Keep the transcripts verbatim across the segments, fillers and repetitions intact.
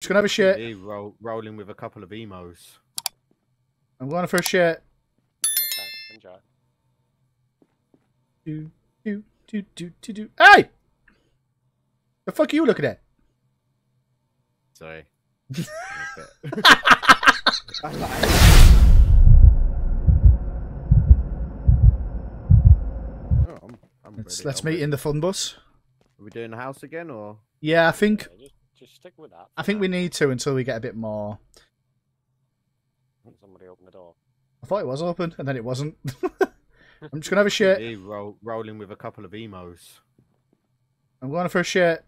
Just gonna have a shit. Roll, rolling with a couple of emos. I'm going for a shit. Okay, enjoy. Do, do, do, do, do, do. Hey! The fuck are you looking at? Sorry. Oh, I'm, I'm let's let's meet in the fun bus. Are we doing the house again, or? Yeah, I think. Yeah, just, just stick with that. I think we need to until we get a bit more. Somebody open the door. I thought it was open, and then it wasn't. I'm just gonna have a shit. Hey, roll, rolling with a couple of emos. I'm going for a shit.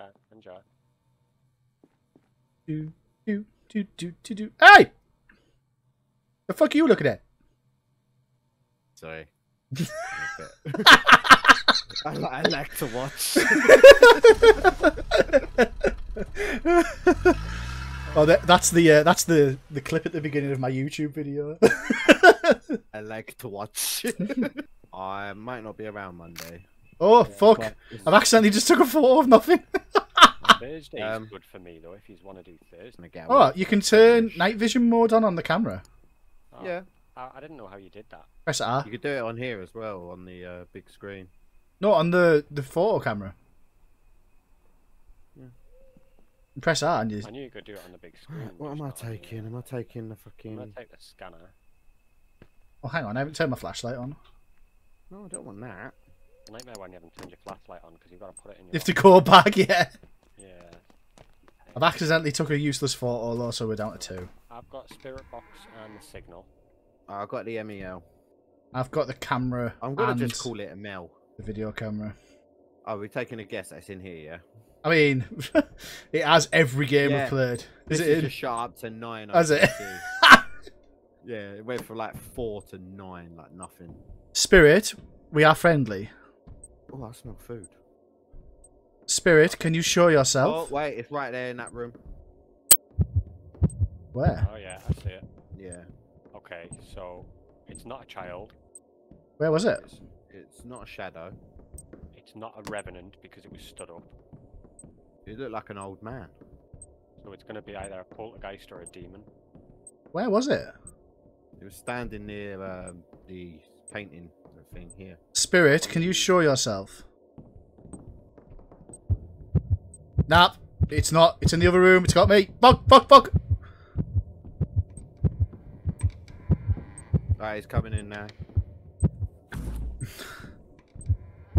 Okay, enjoy. Do do do do do do. Hey! The fuck are you looking at? Sorry. I, li I like to watch. Oh, that, that's the uh, that's the the clip at the beginning of my YouTube video. I like to watch. I might not be around Monday. Oh yeah, fuck! I've accidentally just took a photo of nothing. Thursday's um, good for me though. If you want to do Thursday. Oh, you can turn night vision mode on on the camera. Oh, yeah. I, I didn't know how you did that. Press R. You could do it on here as well on the uh, big screen. No, on the the photo camera. Yeah. Press R and you. I knew you could do it on the big screen. What am I taking? Am I taking the fucking? I'm gonna take the scanner. Oh, hang on! I haven't turned my flashlight on. No, I don't want that. Nightmare when you haven't turned your flashlight on because you've got to put it in your. You have to go back, yeah. Yeah. I've accidentally took a useless photo, though, so we're down to two. I've got spirit box and the signal. I've got the M E L. I've got the camera. I'm gonna and just call it a M E L. The video camera. Oh, we're taking a guess that's in here, yeah. I mean, it has every game yeah. I've played. Is this it? Is just shot up to nine. Has it? Yeah, it went from like four to nine, like nothing. Spirit, we are friendly. Oh, that's not food. Spirit, can you show yourself? Oh, wait, it's right there in that room. Where? Oh, yeah, I see it. Yeah. Okay, so it's not a child. Where was it? It's, it's not a shadow. It's not a revenant because it was stood up. It looked like an old man. So it's going to be either a poltergeist or a demon. Where was it? It was standing near uh, the painting thing here. Spirit, can you show yourself? Nah, it's not. It's in the other room. It's got me. Fuck, fuck, fuck. Alright, he's coming in now.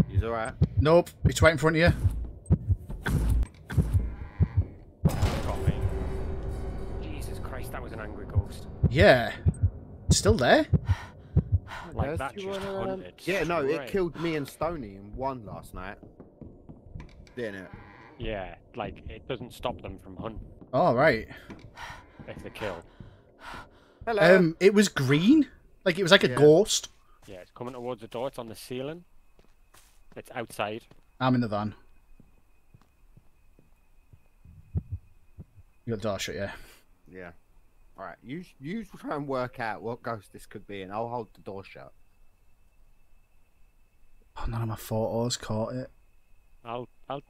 He's alright. Nope, it's right in front of you. Got me. Jesus Christ, that was an angry ghost. Yeah. It's still there? Like that just hunted. Yeah, no, it killed me and Stoney in one last night. Didn't it? Yeah, like, it doesn't stop them from hunting. Oh, right. If they kill. Hello. Um, it was green. Like, it was like yeah. a ghost. Yeah, it's coming towards the door. It's on the ceiling. It's outside. I'm in the van. You got the door shut, yeah? Yeah. Alright, you, you try and work out what ghost this could be, and I'll hold the door shut. Oh, none of my photos caught it. I'll... I'll...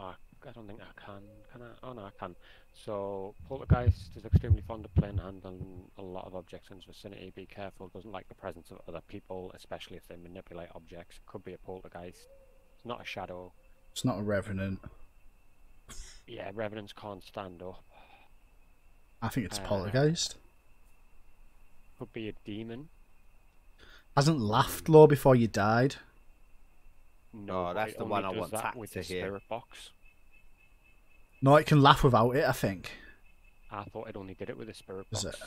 Oh, I don't think I can. Can I? Oh no, I can. So, poltergeist is extremely fond of playing hand on a lot of objects in his vicinity. Be careful, doesn't like the presence of other people, especially if they manipulate objects. It could be a poltergeist. It's not a shadow. It's not a revenant. Yeah, revenants can't stand up. I think it's uh, poltergeist. Could be a demon. Hasn't laughed low before you died. No, oh, that's the one I want that with to the hear. Spirit box. No, it can laugh without it, I think. I thought it only did it with a spirit Is box. It?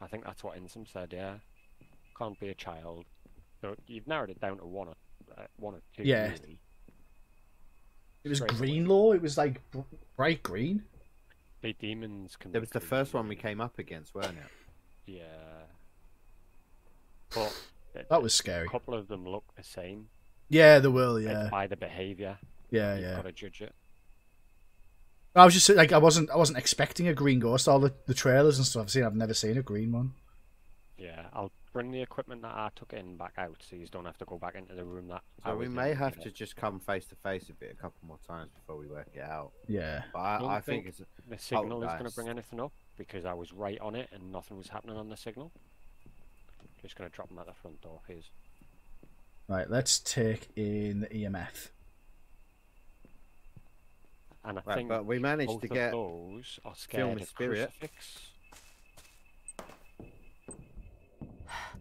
I think that's what Insom said, yeah. Can't be a child. So you've narrowed it down to one or, uh, one or two. Yeah. Really. It was Straight green, though. It was like bright green. The demons can. It was the first one we came up against, weren't it? Yeah. But it, that was scary. A couple of them look the same. Yeah, they will. Yeah. It's by the behaviour. Yeah, You've yeah. Got to judge it. I was just like, I wasn't, I wasn't expecting a green ghost. All the, the trailers and stuff I've seen, I've never seen a green one. Yeah, I'll bring the equipment that I took in back out, so you don't have to go back into the room that. So I we may have to it. just come face to face a bit, a couple more times before we work it out. Yeah. But I, I, I think, think it's the signal oh, is nice. going to bring anything up, because I was right on it and nothing was happening on the signal. Just going to drop them at the front door, please. Right, let's take in the E M F. And I right, think but we managed to get those are scared of spirit. Crucifix.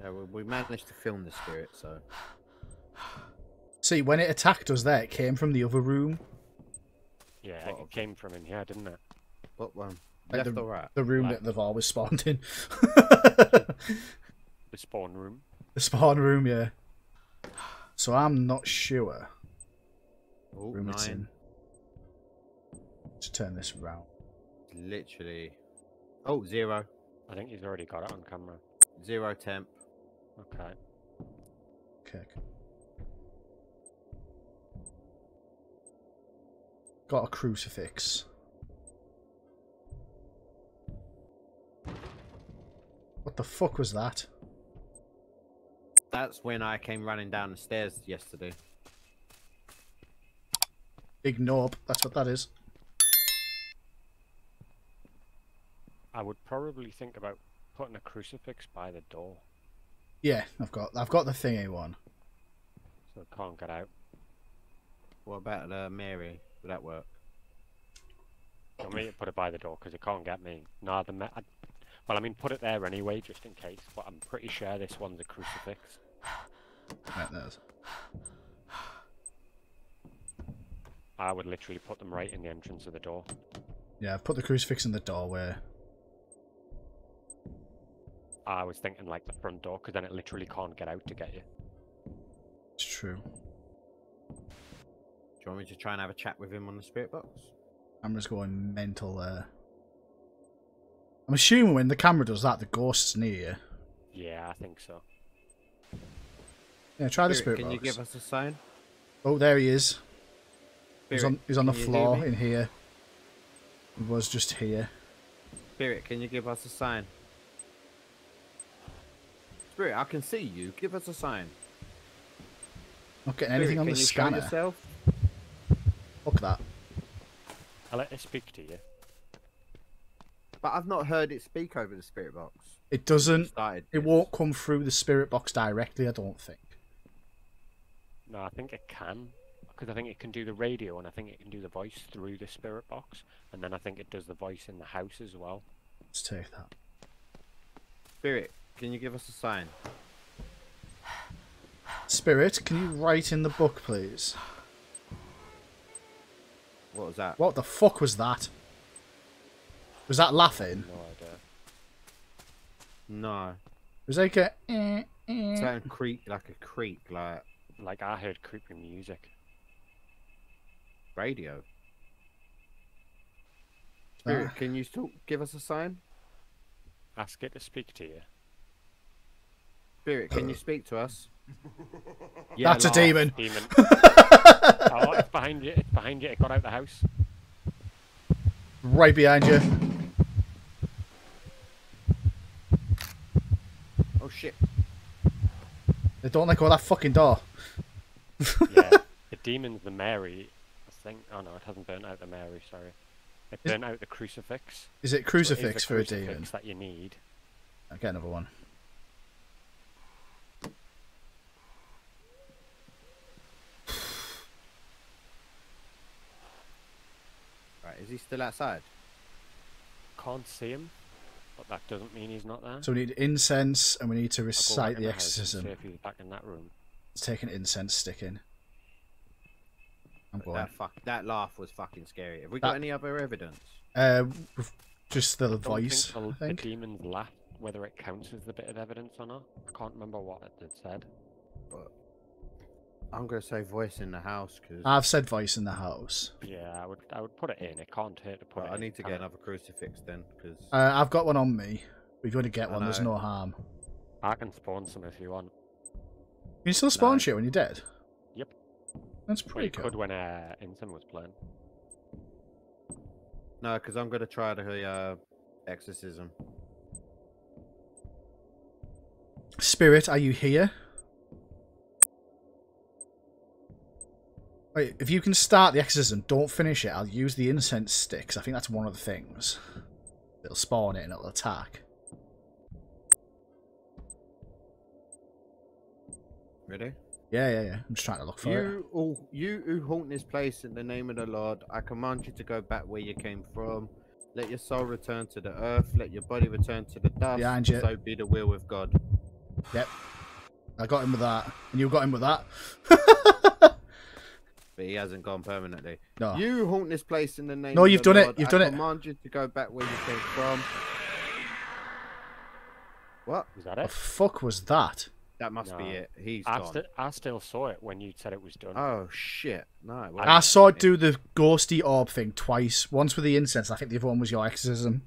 Yeah, we managed to film the spirit, so... See, when it attacked us there, it came from the other room. Yeah, what? It came from in here, didn't it? What one? Like Left the, or right? The room right. that they've always spawned in. The spawn room? The spawn room, yeah. So I'm not sure. Ooh, room nine. It's in. Let's turn this round. Literally... Oh, zero. I think he's already got it on camera. Zero temp. Okay. Okay. Got a crucifix. What the fuck was that? That's when I came running down the stairs yesterday. Big knob. That's what that is. I would probably think about putting a crucifix by the door. Yeah, I've got I've got the thingy one. So I can't get out. What about uh, Mary? Would that work? I want me to put it by the door because it can't get me. No, the me I, well, I mean, put it there anyway, just in case. But I'm pretty sure this one's a crucifix. That knows. I would literally put them right in the entrance of the door. Yeah, I've put the crucifix in the doorway. I was thinking like the front door, because then it literally can't get out to get you. It's true. Do you want me to try and have a chat with him on the spirit box? I'm just going mental there. I'm assuming when the camera does that, the ghost's near you. Yeah, I think so. Yeah, try the spirit box. Can you give us a sign? Oh, there he is. He's on, he's on the floor in here. He was just here. Spirit, can you give us a sign? Spirit, I can see you. Give us a sign. Not getting anything on the scanner. Can you show yourself? Fuck that. I'll let it speak to you. But I've not heard it speak over the spirit box. It doesn't. It won't come through the spirit box directly, I don't think. No, I think it can. Because I think it can do the radio, and I think it can do the voice through the spirit box. And then I think it does the voice in the house as well. Let's take that. Spirit. Can you give us a sign? Spirit, can you write in the book, please? What was that? What the fuck was that? Was that laughing? No idea. No. Was like a... Eh, eh. Sound creak, like a creak, like... Like I heard creepy music. Radio. Spirit, ah. Can you still give us a sign? Ask it to speak to you. Spirit, can you speak to us? Yeah, that's a demon. demon. Oh, it's behind you. It's behind you. It got out of the house. Right behind you. Oh, shit. They don't let go of that fucking door. Yeah, the demon's the Mary, I think. Oh, no, it hasn't burnt out the Mary, sorry. It burnt out the crucifix. Is it crucifix for a demon? Crucifix that you need. I'll get another one. Is he still outside? Can't see him, but that doesn't mean he's not there. So we need incense, and we need to recite the exorcism. See if he's back in that room. Let's take an incense stick in. I'm going. That, fuck, that laugh was fucking scary. Have we that, got any other evidence? Uh, just the I voice. Think the, I think the demon's laugh. Whether it counts as a bit of evidence or not, I can't remember what it said. But I'm gonna say voice in the house because I've said voice in the house. Yeah, I would. I would put it in. It can't hurt to put. Well, it I need in, to get another crucifix then, because uh, I've got one on me. We've got to get I one. Know. There's no harm. I can spawn some if you want. You can still spawn no. shit when you're dead. Yep. That's pretty well, cool. Good when uh, Inson was playing. No, because I'm gonna try the uh, exorcism. Spirit, are you here? Wait, if you can start the exorcism, don't finish it. I'll use the incense sticks. I think that's one of the things. It'll spawn it and it'll attack. Ready? Yeah, yeah, yeah. I'm just trying to look for you, it. All, you who haunt this place in the name of the Lord, I command you to go back where you came from. Let your soul return to the earth. Let your body return to the dust. Behind you. So be the will of God. Yep. I got him with that. And you got him with that. But he hasn't gone permanently. No. You haunt this place in the name no, of the Lord. No, you've done it. You've I done it. I command you to go back where you came from. What? Is that it? The fuck was that? That must no. be it. He's I gone. St I still saw it when you said it was done. Oh, shit. No. I saw it do the ghosty orb thing twice. Once with the incense. I think the other one was your exorcism.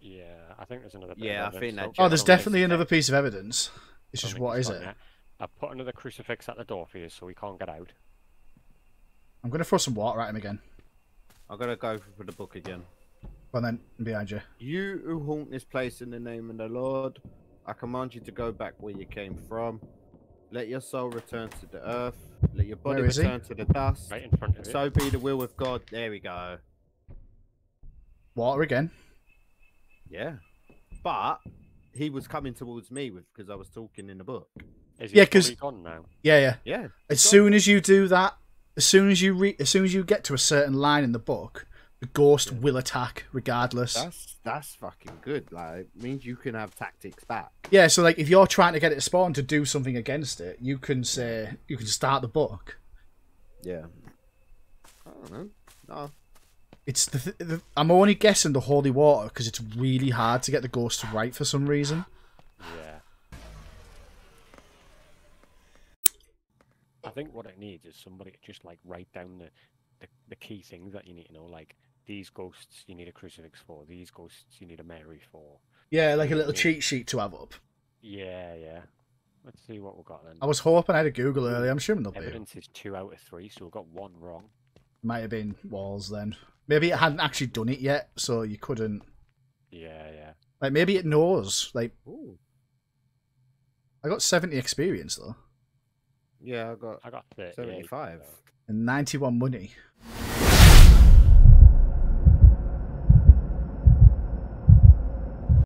Yeah, I think there's another bit yeah, of I think that Oh, there's definitely another thing. piece of evidence. It's just, what is it? Yet. I put another crucifix at the door for you so we can't get out. I'm going to throw some water at him again. I'm going to go for the book again. Well then, behind you. You who haunt this place in the name of the Lord, I command you to go back where you came from. Let your soul return to the earth. Let your body return to the dust. Right in front of you. So be the will of God. There we go. Water again. Yeah. But he was coming towards me with because I was talking in the book. Is he yeah, because gone now. Yeah, yeah. Yeah. As gone. soon as you do that, as soon as you re as soon as you get to a certain line in the book, the ghost yeah. will attack regardless. That's that's fucking good. Like, it means you can have tactics back. Yeah, so like if you're trying to get it to spawn to do something against it, you can say you can start the book. Yeah. I don't know. No. It's the, th the I'm only guessing the holy water because it's really hard to get the ghost to write for some reason. Yeah. I think what it needs is somebody to just like write down the the, the key things that you need to know, like. These ghosts you need a crucifix for. These ghosts you need a Mary for. Yeah, like a little cheat sheet to have up. Yeah, yeah. Let's see what we've got then. I was hoping I had a Google earlier. I'm assuming they'll be. Evidence is two out of three, so we've got one wrong. Might have been walls then. Maybe it hadn't actually done it yet, so you couldn't. Yeah, yeah. Like maybe it knows. Like, ooh. I got seventy experience though. Yeah, I got. I got seventy-five and ninety-one money.